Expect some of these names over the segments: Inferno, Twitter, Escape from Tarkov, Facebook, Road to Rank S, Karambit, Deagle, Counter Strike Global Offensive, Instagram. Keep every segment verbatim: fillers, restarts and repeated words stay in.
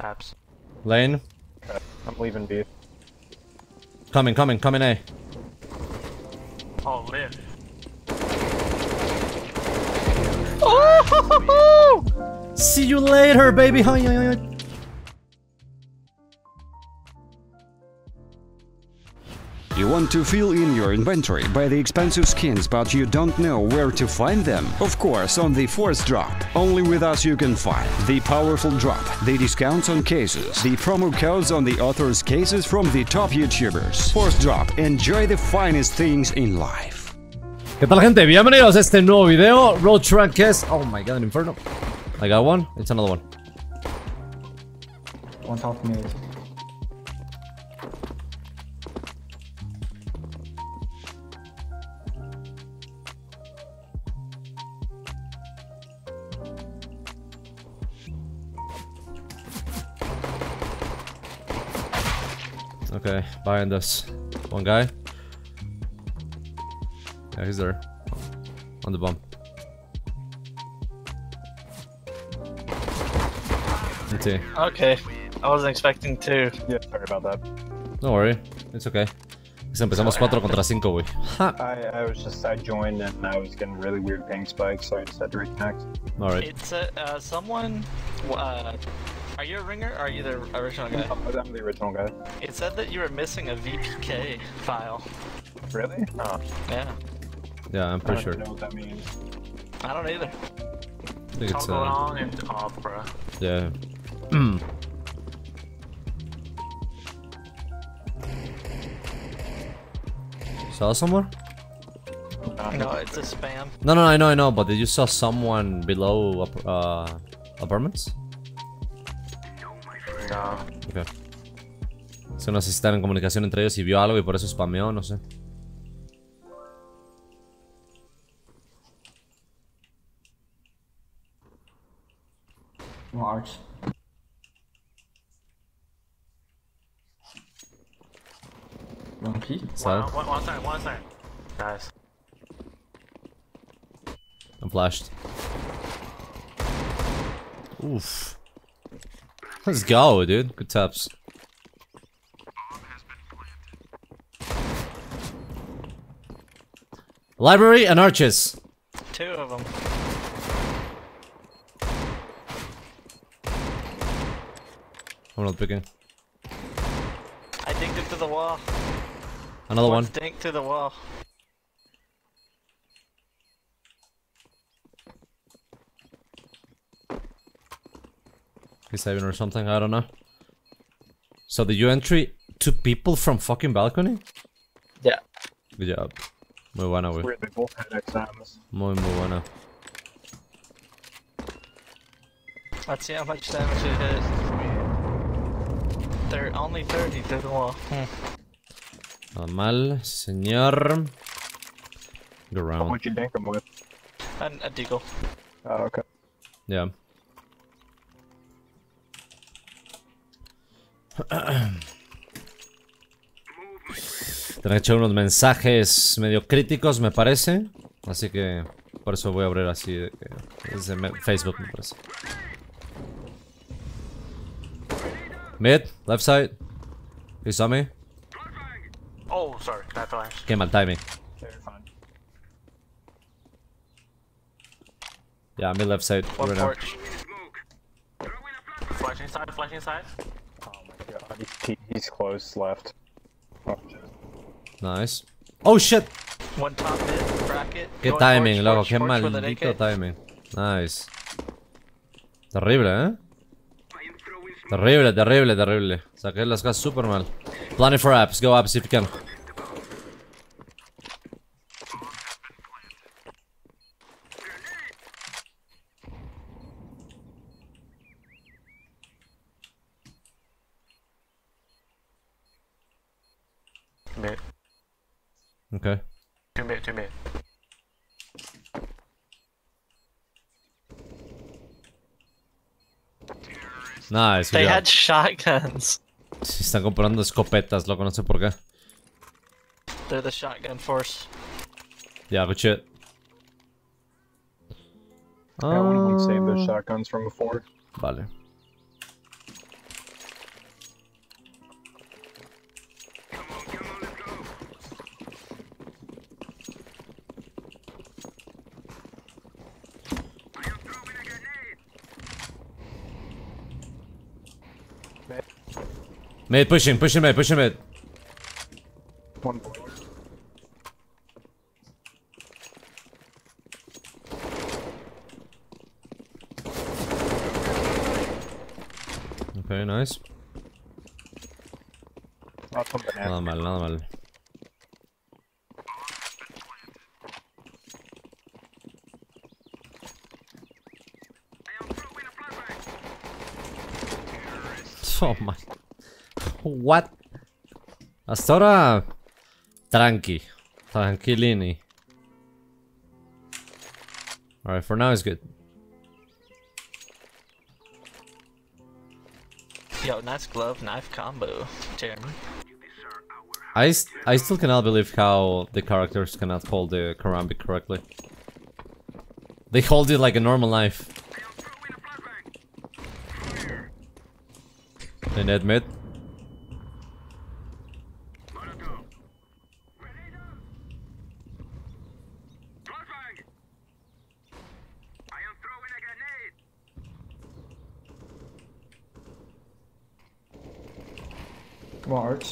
Abs. Lane. Okay. I'm leaving B. Coming, coming, coming A. Oh, live. Oh! Ho, ho, ho! See you later, baby. Hi, hi, hi. You want to fill in your inventory by the expensive skins, but you don't know where to find them? Of course, on the fourth drop. Only with us you can find the powerful drop, the discounts on cases, the promo codes on the author's cases from the top YouTubers. Fourth drop. Enjoy the finest things in life. ¿Qué tal, gente? Bienvenidos a este nuevo video. Road to Rank S. Oh my god, Inferno. I got one. It's another one. One top mid. Okay, behind us. One guy. Yeah, he's there. On the bomb. Okay. Okay. I wasn't expecting to. Yeah, sorry about that. Don't worry. It's okay. Empezamos cuatro contra cinco, wey. I, I was just, I joined and I was getting really weird ping spikes, so I just had to reconnect. Alright. It's uh, uh, someone. Uh, Are you a ringer or are you the original guy? No, I'm the original guy. It said that you were missing a V P K file. Really? Oh, yeah. Yeah, I'm pretty I sure. I don't know what that means. I don't either. I think Talk it's, uh... and opera. Yeah. Mm. Saw someone? No, it's a spam. No, no, I know, I know, but did you saw someone below uh, apartments? No. Okay. Es que no sé si están en comunicación entre ellos y vio algo y por eso spameó, no sé. March. Monkey? One, one, one second, one second. Nice. I'm flashed. Oof. Let's go, dude. Good taps. Library and arches. Two of them. I'm not picking. I dinked it to the wall. Another One's one. Dinked to the wall. He's saving or something, I don't know. So did you entry two people from fucking balcony? Yeah. Good job. Muy buena, güey. Muy, muy buena. Let's see how much damage it is. They're only thirty to the wall. Hmm. Mal, señor. Go round. What would you think I'm with? An, a deagle. Oh, okay. Yeah. Te han hecho unos mensajes medio críticos, me parece. Así que por eso voy a abrir así de que desde Facebook, me parece. Mid, left side. You saw me? Oh, sorry, that flash. Qué mal timing. Yeah, mid left side. One right porch. Now. Flashing side, flashing side. God, he, he's close left. Oh, nice. Oh shit! One top mid, bracket. Qué Going timing, loco, qué maldito timing. Nice. Terrible, eh. Terrible, terrible, terrible. Saqué las gas super mal. Planning for apps, go apps if you can. Mid. Okay. Two mid, two mid. Nice. They had shotguns. Se están comprando escopetas, loco, no sé por qué. They're the shotgun force. Yeah, good shit. Yeah, uh... one of them saved their shotguns from before. Vale. Mid. Mid pushing, pushing mid, pushing mid. One more. Okay, nice. Nada mal, nada mal. Oh my. What? Hasta ahora. Tranqui. Tranquilini. Alright, for now it's good. Yo, nice glove, knife combo, Jeremy. I, st I still cannot believe how the characters cannot hold the karambit correctly. They hold it like a normal knife. They net mid. Come on, Arch.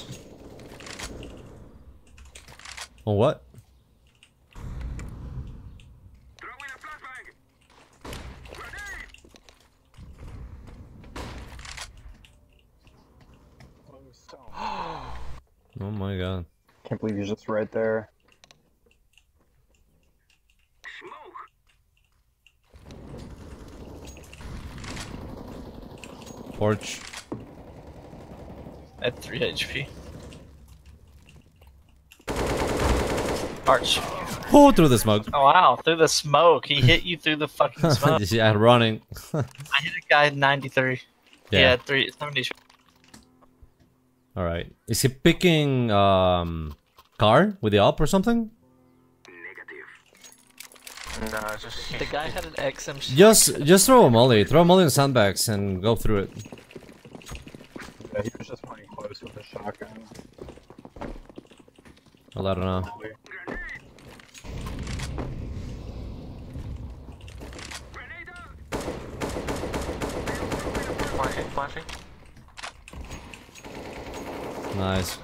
On what? Throw in a flashbang. Grenade. Oh my god. Can't believe he's just right there. Smoke. Porch. At three H P. Arch. Oh, through the smoke. Oh, wow, through the smoke. He hit you through the fucking smoke. Yeah, running. I hit a guy at ninety-three. Yeah, yeah three seventy. Alright. Is he picking um car with the op or something? Negative. No, it's just... The guy had an X M. Just, just throw a molly. Throw a molly in sandbags and go through it. Yeah, he was just playing close with a shotgun. Well, I don't know. Flashing, flashing. Nice.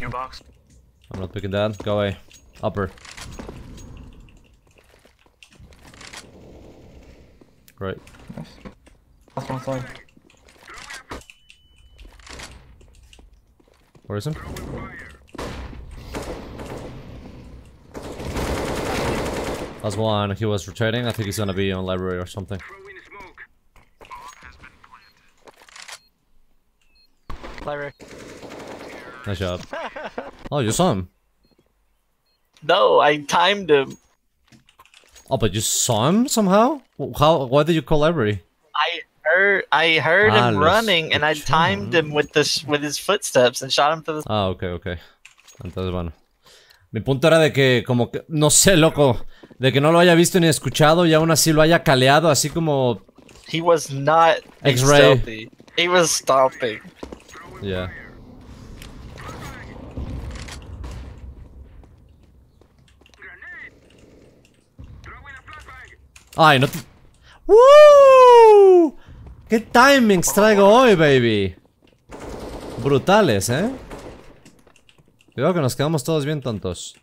New box. I'm not picking that. Go away. Upper. Right. Nice. Last one side. Where is him? That's one. He was rotating. I think he's gonna be on library or something. Library. Nice job. Oh, you saw him? No, I timed him. Oh, but you saw him somehow? How? Why did you call library? I heard. I heard ah, him running, and I timed him with this with his footsteps and shot him through the. Ah, okay, okay. Entonces bueno. Mi punto era de que como que, no sé, loco, de que no lo haya visto ni escuchado y aún así lo haya caleado así como... He was not X-ray. He was stomping. Yeah. Ay, no te... ¡Woo! ¡Qué timings traigo hoy, baby! Brutales, ¿eh? Creo que nos quedamos todos bien tontos.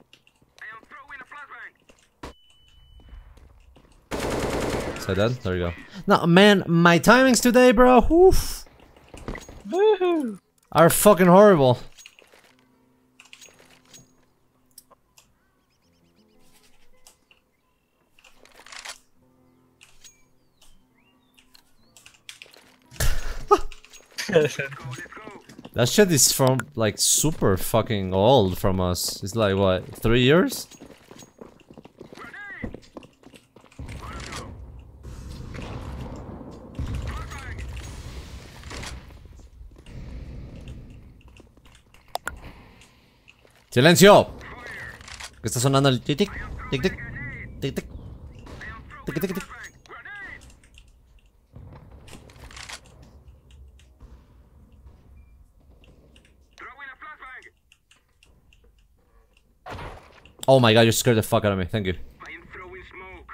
Is that dead? There you go. No, man, my timings today, bro, oof, woohoo, are fucking horrible. That shit is from, like, super fucking old from us. It's like, what, three years? ¡Silencio! Que está sonando el tic tic, tic tic, tic tic, tic tic tic. Oh my god, you scared the fuck out of me. Thank you. I am throwing smoke.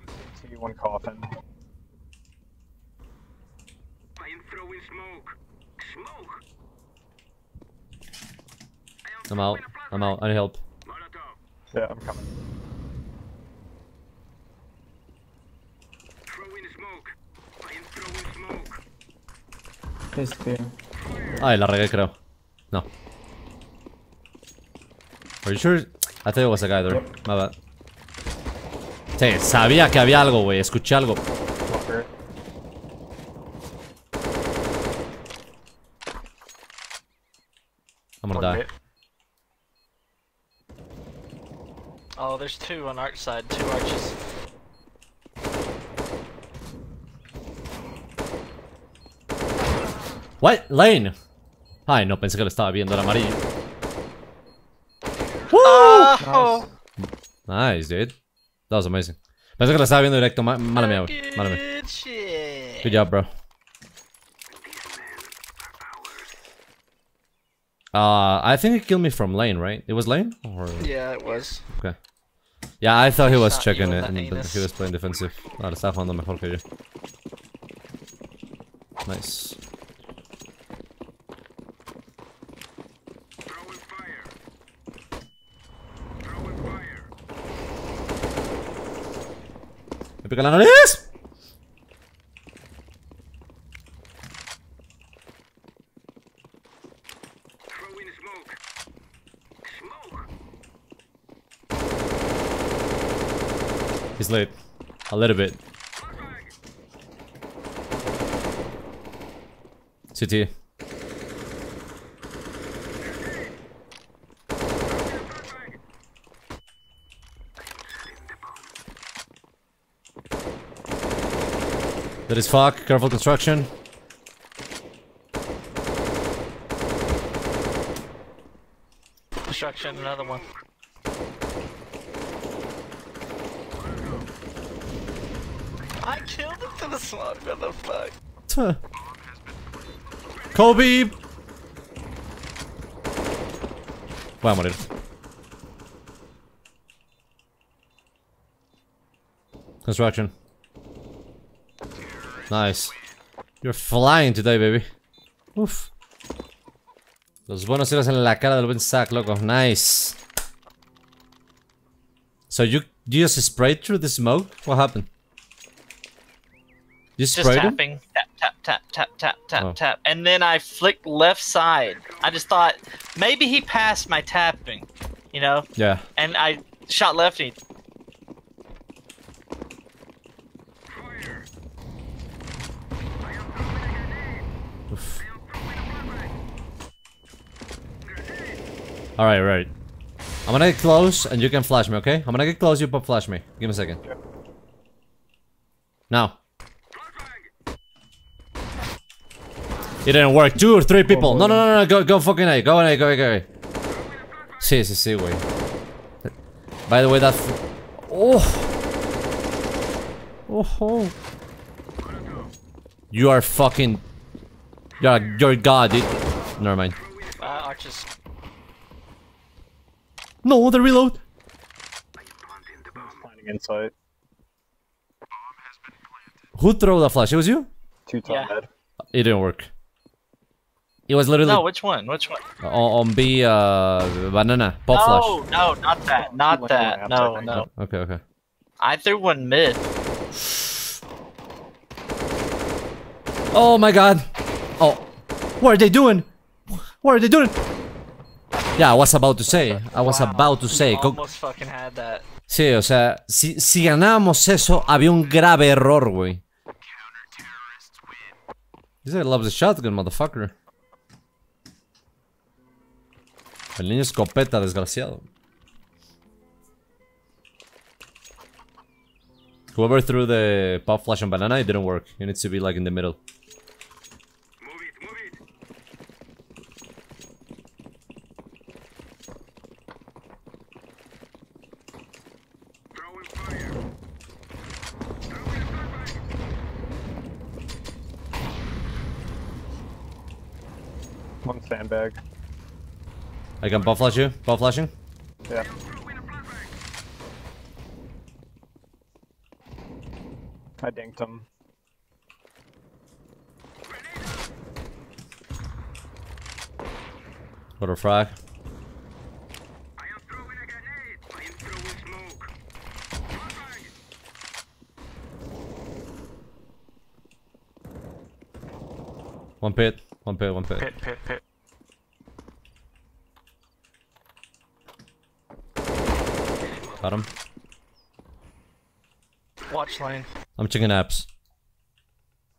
One C T, one coffin. I am throwing smoke. Smoke. I am I'm out. I'm out. I need help. Molotov. Yeah, I'm coming. Throwing smoke. I am throwing smoke. Please clear. Ay, la regué, creo. No. Are you sure? I thought it was a guy there. My bad. Sí, sabía que había algo, güey. Escuché algo. I'm gonna die. Oh, there's two on arch side. Two arches. What? Lane. Ay, no pensé que lo estaba viendo, era amarillo. Woo! Oh. Nice, dude. That was amazing. Pensé que lo estaba viendo directo. Mala mía, güey. Mala mía. Good job, bro. Uh, I think he killed me from lane, right? It was lane? Or... Yeah, it was. Okay. Yeah, I thought he was checking it and the, he was playing defensive. Ah, está jugando mejor que yo. Nice. ¡Me pica la nariz! He's late. A little bit. C T. That is fuck, careful construction. Construction, another one. I killed him to the smoke, what the fuck? Huh. Kobe! Why am I dead? Construction. Nice. You're flying today, baby. Uf. Los buenos tiros en la cara del buen sack, loco. Nice. So you, you just sprayed through the smoke? What happened? You sprayed just tapping. Him? Tap, tap, tap, tap, tap, oh. tap. And then I flicked left side. I just thought, maybe he passed my tapping, you know? Yeah. And I shot left and he... Alright, right. I'm gonna get close and you can flash me, okay? I'm gonna get close, you pop flash me. Give me a second. Yeah. Now. It didn't work. Two or three people. No, no, no, no, go, go fucking A. Go A, go A, go A. Sí, sí, sí, güey. By the way, that. F oh. oh. Oh. You are fucking. You're, you're god, dude. Never mind. Uh, No, the reload! Planting inside. Who threw the flash? It was you? Two top head. Yeah. It didn't work. It was literally. No, which one? Which one? Uh, on B, uh, banana. Pop flash. No, no, not that. Not that. No, no. Okay, okay. I threw one mid. Oh my god. Oh. What are they doing? What are they doing? Yeah, I was about to say, I was wow, about to say. Almost fucking had that. Sí, o sea, si, si ganábamos eso, había un grave error, güey. This guy loves a shotgun, motherfucker. El niño escopeta, desgraciado. Whoever threw the pop flash on banana, it didn't work. It needs to be like in the middle. One sandbag. I can buff flash you? Buff flashing? Yeah. I dinked him. Go to frag. I am throwing a grenade. I am throwing smoke. One pit. One pit. One pit. Pit. Pit. Pit. Got him. Watch lane. I'm checking apps.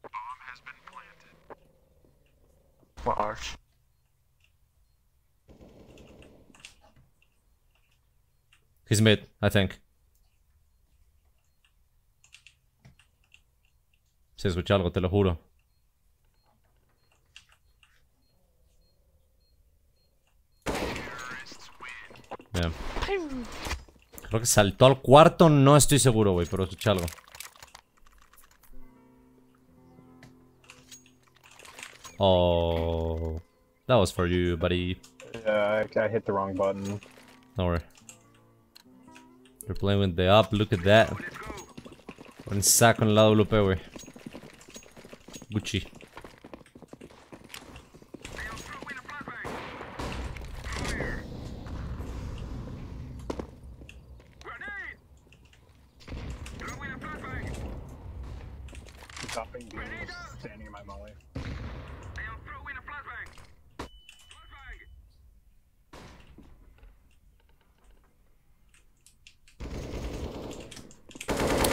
Bomb has been planted. What arch? He's mid, I think. Se escucha algo, te lo juro. Yeah. Creo que saltó al cuarto, no estoy seguro, güey, pero escuché algo. Oh, that was for you, buddy. Yeah, I, I hit the wrong button. Don't worry. They're playing with the up, look at that. Un saco en el lado europeo, güey. Gucci. Stopping dude, just standing in my molly.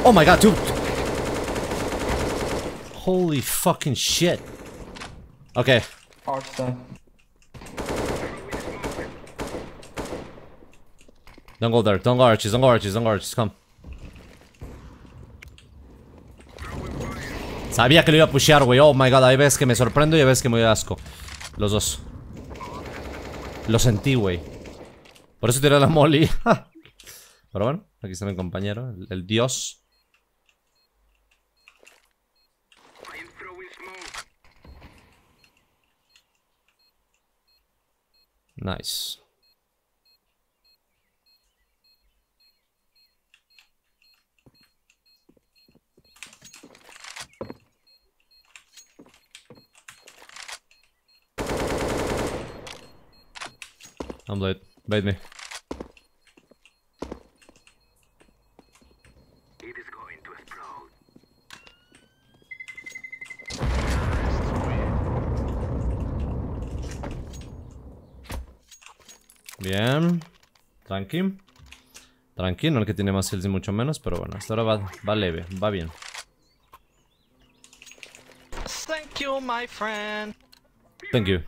Oh my god, dude! Holy fucking shit! Okay. Don't go there. Don't go arches. Don't go arches. Don't go arches. Come. Sabía que lo iba a pushear, güey. Oh my god, hay veces que me sorprendo y hay veces que me doy asco. Los dos. Lo sentí, güey. Por eso tiré la molly. Pero bueno, aquí está mi compañero, el, el dios. Nice. I'm late. Bait me. It is going to explode. Bien. Tranqui. Tranqui, no el que tiene más kills ni mucho menos, pero bueno, hasta ahora va, va leve, va bien. Thank you, my friend. Thank you.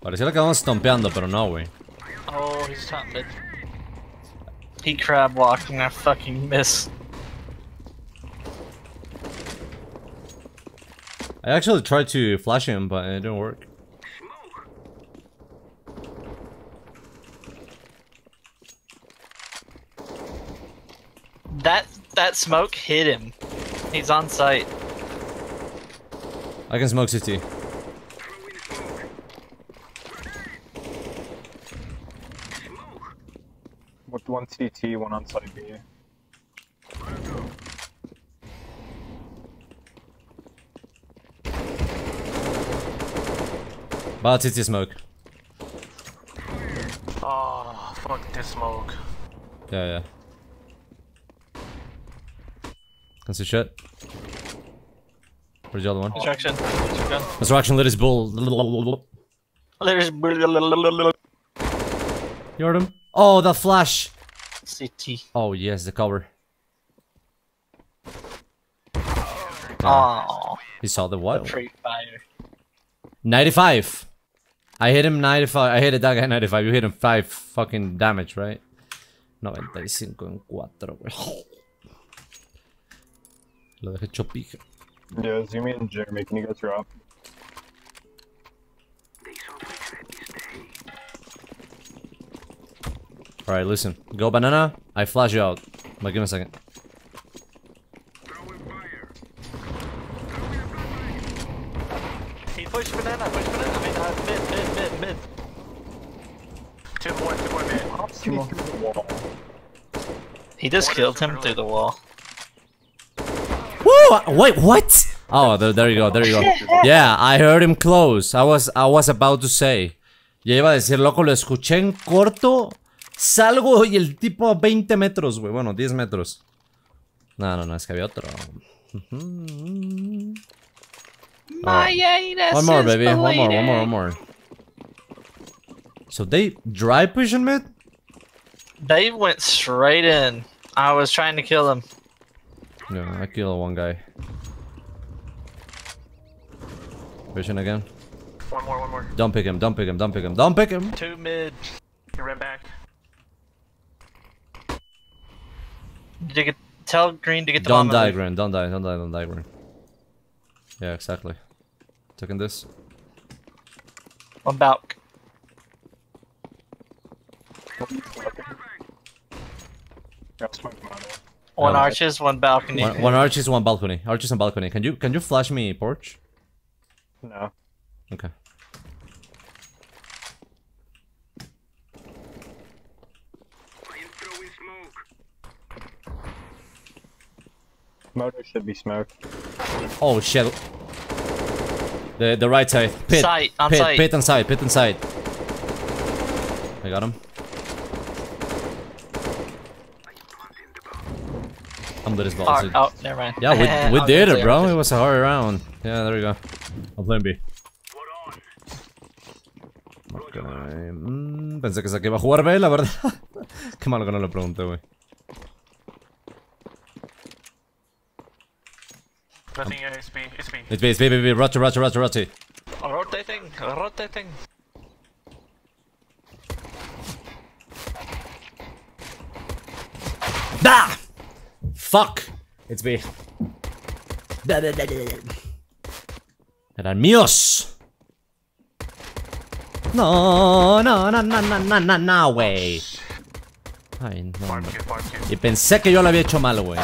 Pareciera que vamos stompeando, pero no, güey. Oh, he's top mid. He crab walked and I fucking missed. I actually tried to flash him, but it didn't work. That. That smoke hit him. He's on site. I can smoke C T. With one C T, one on site B. Bad C T smoke. Oh, fuck this smoke. Yeah, yeah. Can see shit. Where's the other one? Destruction. Destruction, let his bull. Let his bull. You heard him? Oh, that flash! C T. Oh, yes, the cover. Oh. He saw the what? Free fire. ninety-five! I hit him ninety-five. I hit that guy ninety-five. You hit him five fucking damage, right? ninety-five en cuatro, güey. Lo dejé hecho pija. Yeah, zoom in, Jeremy. Can you go drop? Alright, listen. Go banana, I flash you out. But give me a second. He pushed banana, push banana. I mean, uh, mid, mid, mid, mid. Two more, two more, mid. Two more. He just killed him through the wall. Woo! Wait, what? Oh, there you go, there you go. Yeah, I heard him close. I was, I was about to say. Ya iba a decir, loco, lo escuché en corto. Salgo y el tipo a veinte metros, güey. Bueno, diez metros. No, no, no, es que había otro. Right. One more, baby. One more, one more, one more. So they dry pushing mid? They went straight in. I was trying to kill him. Yeah, I killed one guy. Pushing again. One more, one more. Don't pick him, don't pick him, don't pick him, don't pick him. Two mid. He ran back. Did you get, tell Green to get the bomb? Don't die, Green, don't die, don't die, don't die, Green. Yeah, exactly. Taking this. One back. One arches, one balcony. One, one arches, one balcony. Arches and balcony. Can you can you flash me porch? No. Okay. Motor should be smoked. Oh shit! The the right side. Pit. Side, on pit, side. Pit inside. Pit inside. I got him. I'm with his balls. Oh, oh, never mind. Yeah, we, we did it, bro. It was a hard round. Yeah, there we go. I'll play B. Okay. Mm, pensé que se iba a jugar B, la verdad. Qué malo que no lo pregunté, güey. Nothing here, it's B, it's B. It's B, it's B, B, B. Rotate, rotate, rotate, rotate. Rotating, rotating. Bah! Fuck! It's B. Eran míos! No, no, no, no, no, no, no, no, wey. Ay, no. Y pensé que yo lo había hecho mal, wey. Y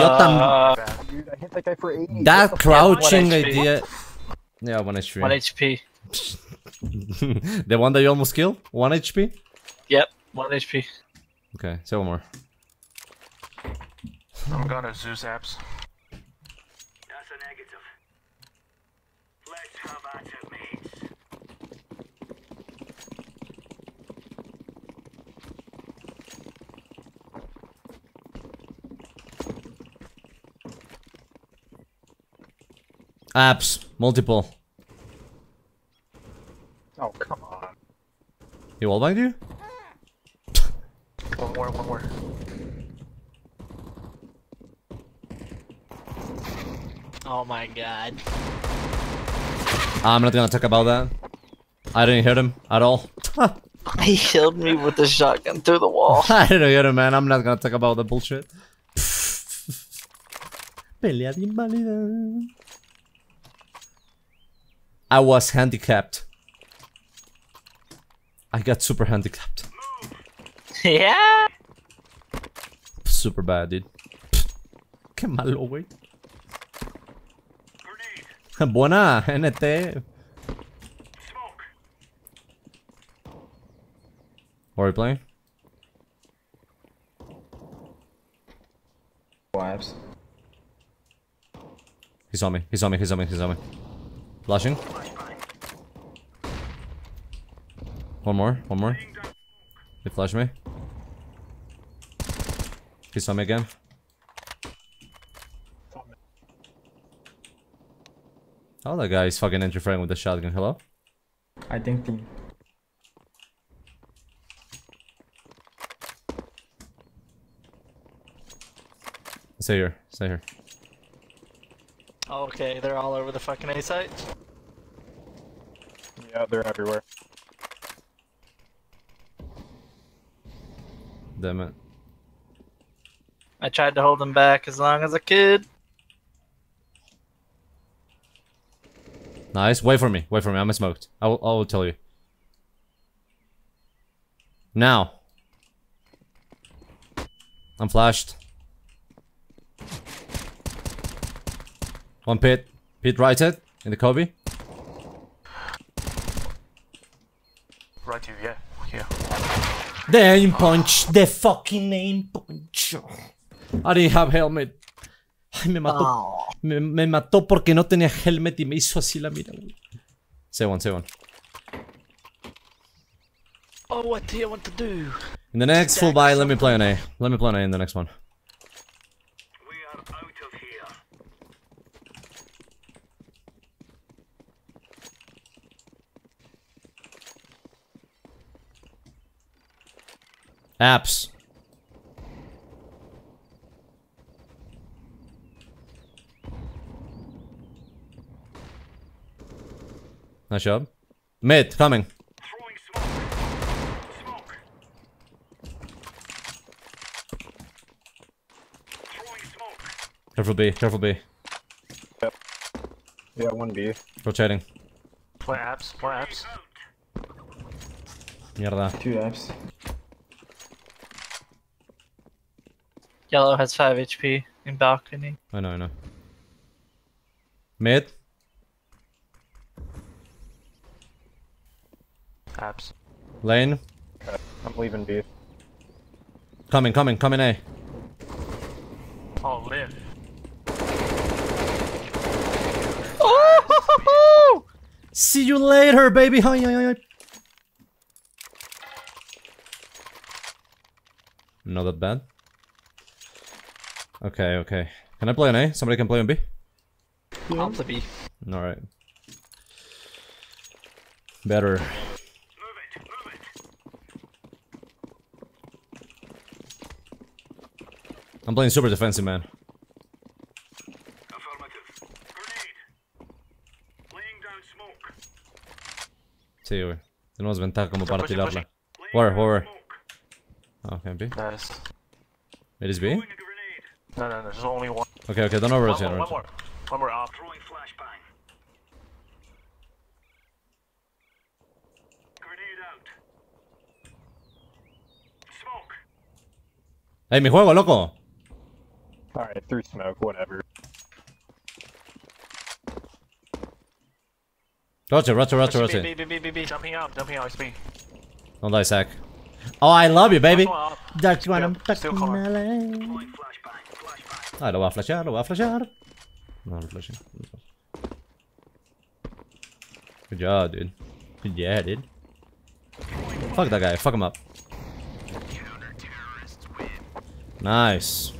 yo también. That crouching idea. Yeah, one H P. one H P. The one that you almost killed? one H P? Yep, one H P. Okay, say one more. I'm gonna Zeus apps. That's a negative. Let's have at it, mates. Apps, multiple. Oh, come on. He wall banged you? One more, one more. Oh my god. I'm not gonna talk about that. I didn't hit him at all. He killed me with the shotgun through the wall. I didn't hit him, man. I'm not gonna talk about the bullshit. Pelea de invalida. I was handicapped. I got super handicapped. Yeah. Super bad, dude. Qué malo, wey. Buena, N T. What are you playing? Wives. He's on me, he's on me, he's on me, he's on me. Flashing. One more, one more. He flashed me. He's on me again. Oh, that guy is fucking interfering with the shotgun. Hello? I think the... Stay here. Stay here. Okay, they're all over the fucking A site? Yeah, they're everywhere. Damn it. I tried to hold them back as long as I could. Nice. Wait for me. Wait for me. I'm smoked. I will, I will tell you. Now. I'm flashed. One pit. Pit right it. In the Kobe. Right here. Yeah. Yeah. The aim punch, the fucking aim punch. I didn't have helmet. Ay, me mató. Oh. Me, me mató porque no tenía helmet y me hizo así la mira, güey. Say one, say one. Oh, what do you want to do? In the next full buy, let me play on A. Let me play on A in the next one. We are out of here. Apps. Nice job. Mid, coming. Throwing smoke. Smoke. Throwing smoke. Careful B, careful B. Yep. Yeah, one B. Rotating. Play apps, play apps. Mierda. Two apps. Yellow has five H P in balcony. I know, I know. Mid. Apps. Lane. Uh, I'm leaving B. Coming, coming, coming A. Oh, live. Oh! Ho, ho, ho! See you later, baby. Hi, hi, hi. Not that bad. Okay, okay. Can I play on A? Somebody can play on B? Yeah. I'll play B. Alright. Better. I'm playing super defensive, man. Affirmative. Grenade. Laying down smoke. Sí, güey. Tenemos ventaja como para tirarla. Where, where? Oh, can B? Nice. It is B? No, no, there's only one. Okay, okay, don't over rotate. One, one more. One more off. Throwing flashbang. Grenade out. Smoke. Hey, mi juego, loco. Alright, through smoke, whatever. Roger, roger, roger, roger. B, B, B, B, B, jumping out, jumping out, X P. Don't die, Sack. Oh, I love you, baby! That's what I'm talking about. I don't want to flashar, I don't want to flashar. No, I'm flashing. Good job, dude. Good yeah, dude. Fuck that guy, fuck him up. Nice.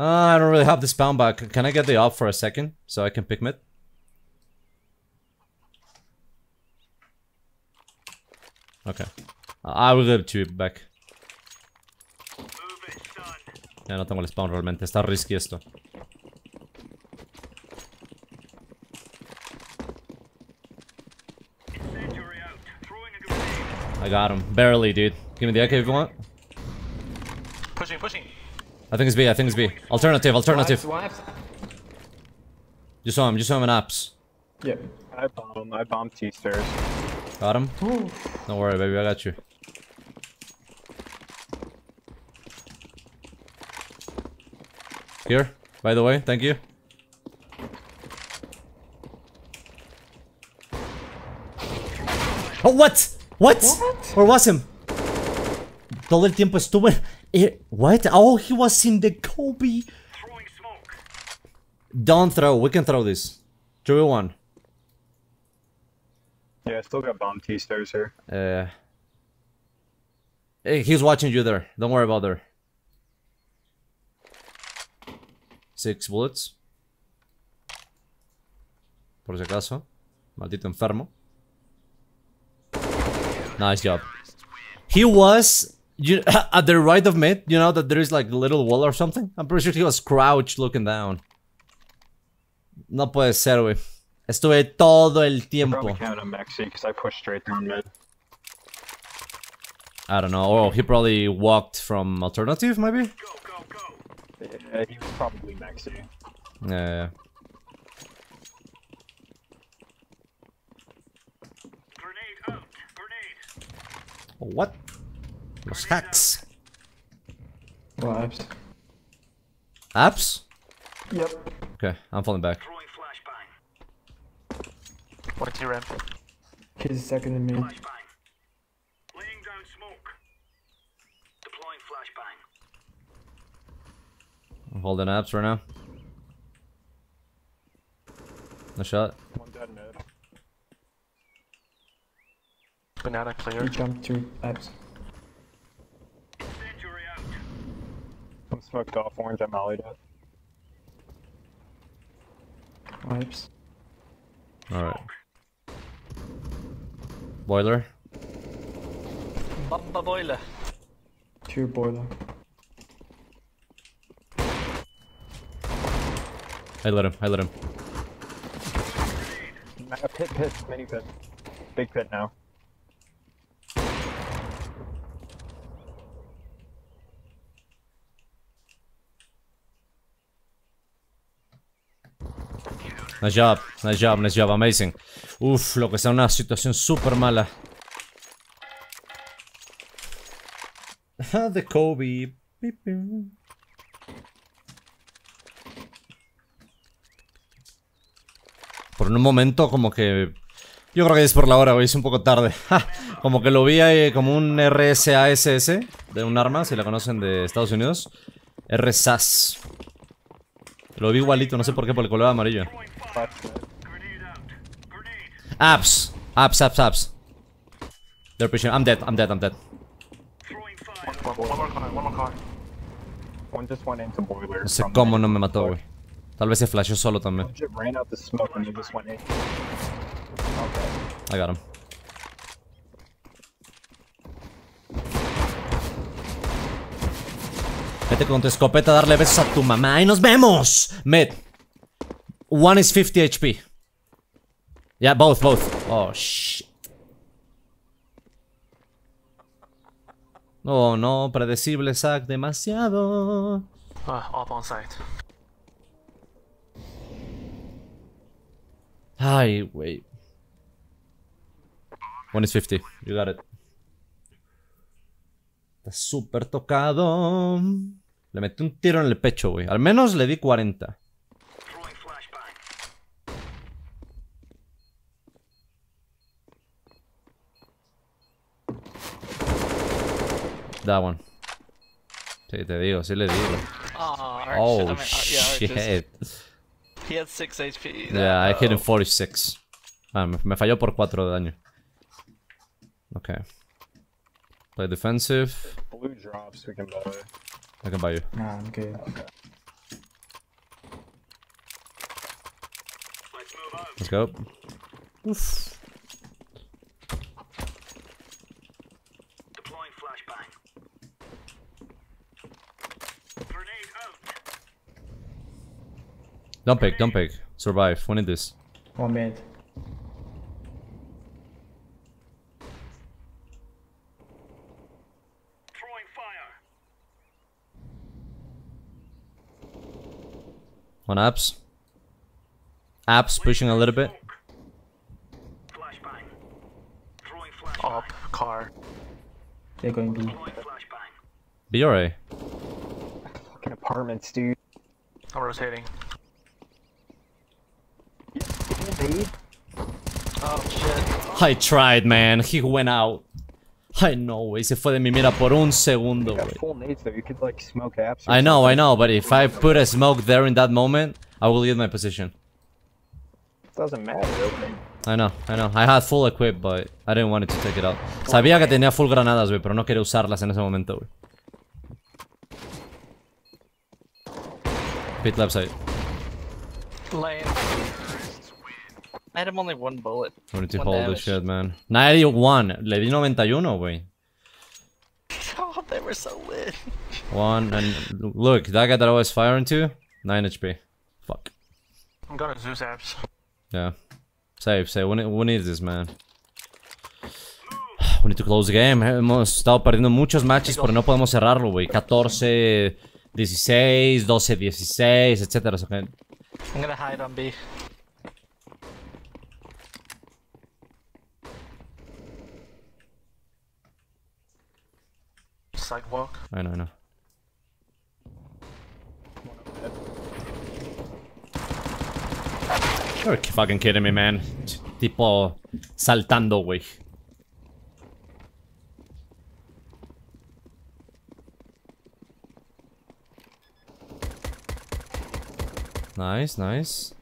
Uh, I don't really have the spawn back. Can I get the op for a second so I can pick mid? Okay. Uh, I will give two back. Ya no tengo el spawn realmente. Está risky esto. I got him. Barely, dude. Give me the A K if you want. Pushing, pushing. I think it's B, I think it's B. Alternative, alternative. Wives, wives. You saw him, you saw him in apps. Yep, I bombed him, I bombed T-stairs. Got him? Ooh. Don't worry, baby, I got you. Here, by the way, thank you. Oh, what? What? What? Where was him? Todo el tiempo estuve... It, what? Oh, he was in the Kobe. Throwing smoke. Don't throw. We can throw this. two v one. Yeah, I still got bomb T stairs here. Uh, hey, he's watching you there. Don't worry about there. Six bullets. Por si acaso. Maldito enfermo. Nice job. He was... You, at the right of mid, you know that there is like a little wall or something? I'm pretty sure he was crouched looking down. No puede ser, wey. Estuve todo el tiempo. I pushed straight down mid. I don't know. Oh, he probably walked from alternative, maybe? Go, go, go. Yeah, he was probably maxi. Yeah, yeah. Grenade out. Grenade. What? Los hacks. Well, apps. Apps? Yep. Okay, I'm falling back. What's your ramp? He's second in me. Laying down smoke. Deploying flashbang. I'm holding apps right now. No shot. One dead mid. Banana clear. He jumped two apps. I'm smoked off orange, I'm mollied up. Wipes. Alright. Boiler. Bumba boiler. Two boiler. I let him, I let him. A pit, pit, mini pit. Big pit now. Nice job, nice job, nice job, amazing. Uff, lo que está una situación super mala. The Kobe. Por un momento como que... Yo creo que es por la hora, güey, es un poco tarde. Como que lo vi eh, como un R S A S S, de un arma, si la conocen, de Estados Unidos. R S A S. Lo vi igualito, no sé por qué, por el color amarillo. Apps, apps, apps, apps. They're pushing. I'm dead. I'm dead. I'm dead. One, one, one more car. One more car. One just went into boiler. No sé cómo no me mató, güey. Tal vez se flashó solo también. I got him. Vete con tu escopeta a darle besos a tu mamá y nos vemos. Med. One is fifty H P. Yeah, both, both. Oh, shit. Oh, no, predecible, Zack, demasiado. Ah, uh, up on site. Ay, wait. One is fifty. You got it. Está súper tocado. Le metí un tiro en el pecho, güey. Al menos le di cuarenta. That one. Sí, te digo, sí le digo. Oh, oh shit. shit. He had six H P. Yeah, I hit him forty-six. Ah, me, me falló por cuatro de daño. Okay. Play defensive. Blue drops, we can buy. I can buy you. Nah, I'm good. Okay. Let's go. Oof. Don't pick, don't pick. Survive. We need this. One minute. Throwing fire. One apps. Apps pushing a little bit. Flashbang. Throwing flashbang. Up car. They're going B. B or A? Fucking apartments, dude. I'm rotating. Oh, shit. I tried, man. He went out. I know, wey. Se fue de mi mira por un segundo, wey. I know, I know, but if I put a smoke there in that moment, I will get my position. Doesn't matter, okay. I know, I know. I had full equip, but I didn't want it to take it out. Sabía que tenía full granadas, wey, pero no quería usarlas en ese momento, wey. Pit left side. Lane. I had him only one bullet. We need to hold damage. This shit, man. ninety-one. Le di ninety-one, wey. Oh, they were so lit. One, and look, that guy that I was firing to, nine H P. Fuck. I'm gonna Zeus apps. Yeah. Save, save. We need, we need this, man. We need to close the game. Hemos estado perdiendo muchos matches, pero no podemos cerrarlo, wey. catorce, dieciséis, doce, dieciséis, etcétera. So, okay. I'm gonna hide on B. Sidewalk. I know, I know. You're fucking kidding me, man. tipo saltando, güey. Nice, nice.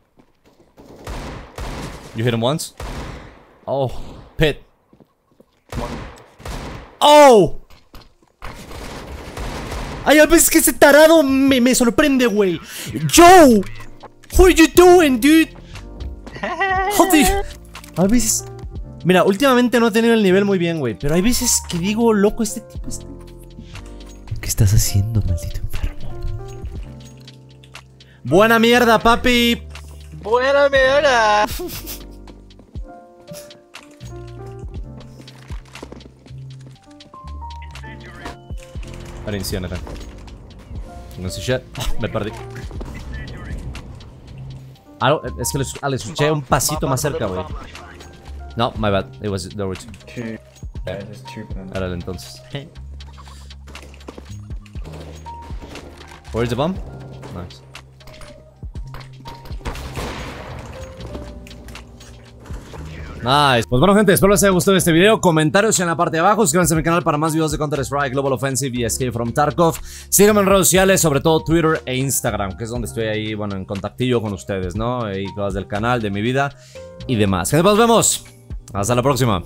You hit him once? Oh, pit. Oh! Ay, a veces que ese tarado me, me sorprende, güey. Joe! What are you doing, dude? How do you... A veces... Mira, últimamente no he tenido el nivel muy bien, güey. Pero hay veces que digo, loco, este tipo este... ¿Qué estás haciendo, maldito enfermo? Buena mierda, papi. Buena mierda. Atención, acá. No sé, shit. Oh, me perdí. Ah, es que le, le escuché un pasito más cerca, güey. No, my bad. It was there were two. Two. Yeah, it was two. Ahora entonces. Where's the bomb? Nice. Nice. Pues bueno, gente, espero les haya gustado este video. Comentarios en la parte de abajo. Suscríbanse a mi canal para más videos de Counter Strike Global Offensive y Escape from Tarkov. Síganme en redes sociales, sobre todo Twitter e Instagram, que es donde estoy ahí, bueno, en contactillo con ustedes, ¿no? Y cosas del canal, de mi vida y demás. Gente, pues nos vemos. Hasta la próxima.